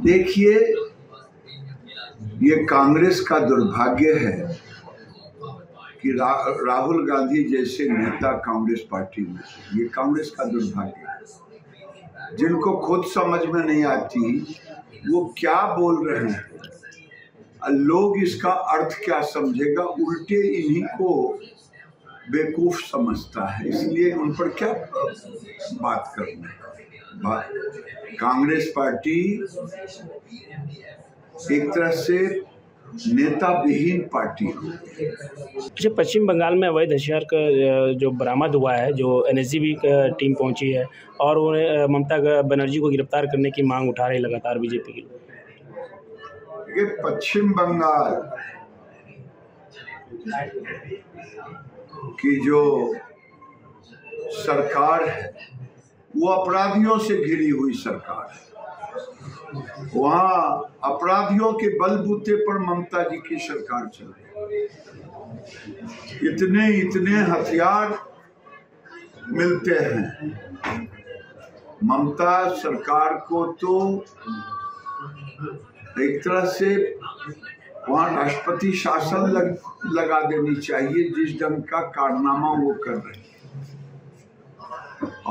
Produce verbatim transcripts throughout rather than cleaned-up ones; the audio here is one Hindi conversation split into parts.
देखिए, ये कांग्रेस का दुर्भाग्य है कि रा, राहुल गांधी जैसे नेता कांग्रेस पार्टी में, ये कांग्रेस का दुर्भाग्य है। जिनको खुद समझ में नहीं आती वो क्या बोल रहे हैं, लोग इसका अर्थ क्या समझेगा, उल्टे इन्हीं को बेवकूफ समझता है, इसलिए उन पर क्या बात करना है। कांग्रेस पार्टी एक तरह से नेता विहीन पार्टी हो। जो पश्चिम बंगाल में अवैध हथियार का जो बरामद हुआ है, जो एन एस जी बी का टीम पहुंची है और उन्हें ममता बनर्जी को गिरफ्तार करने की मांग उठा रही लगातार बीजेपी की। ये पश्चिम बंगाल की जो सरकार है वो अपराधियों से घिरी हुई सरकार है। वहाँ अपराधियों के बलबूते पर ममता जी की सरकार चल रही। इतने इतने हथियार मिलते हैं। ममता सरकार को तो एक तरह से वहाँ राष्ट्रपति शासन लग, लगा देनी चाहिए, जिस ढंग का कारनामा वो कर रही है।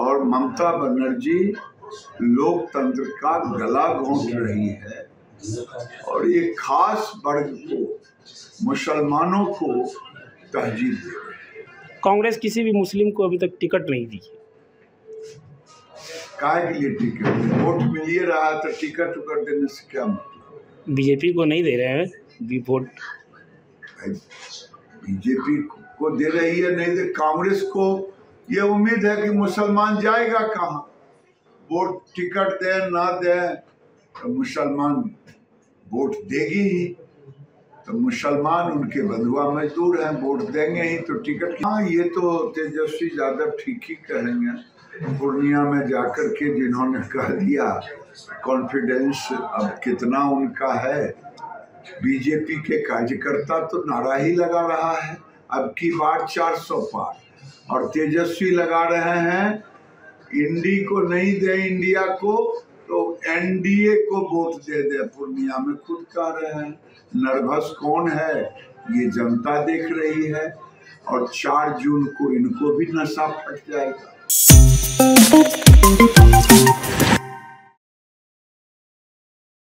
और ममता बनर्जी लोकतंत्र का गला घोंट रही है और ये खास वर्ग को, मुसलमानों को तहजीब दे रही है। कांग्रेस किसी भी मुस्लिम को अभी तक टिकट नहीं दी। काय के लिए टिकट? वोट मिल ही रहा तो टिकट उकर देने से क्या मतलब? बीजेपी को नहीं दे रहे हैं वोट, बीजेपी को दे रही है नहीं दे। कांग्रेस को ये उम्मीद है कि मुसलमान जाएगा कहाँ, वोट टिकट दे ना दे तो मुसलमान वोट देगी ही, तो मुसलमान उनके बंधुआ मजदूर हैं, वोट देंगे ही तो टिकट। हाँ, ये तो तेजस्वी यादव ठीक ही कहेंगे पूर्णिया में जाकर के, जिन्होंने कह दिया कॉन्फिडेंस अब कितना उनका है। बीजेपी के कार्यकर्ता तो नारा ही लगा रहा है अब की बार चार सौ पार, और तेजस्वी लगा रहे हैं इंडी को नहीं दे, इंडिया को तो एन डी ए को वोट दे दे। पूर्णिया में खुद कह रहे हैं, नर्वस कौन है ये जनता देख रही है, और चार जून को इनको भी नशा फट जाएगा।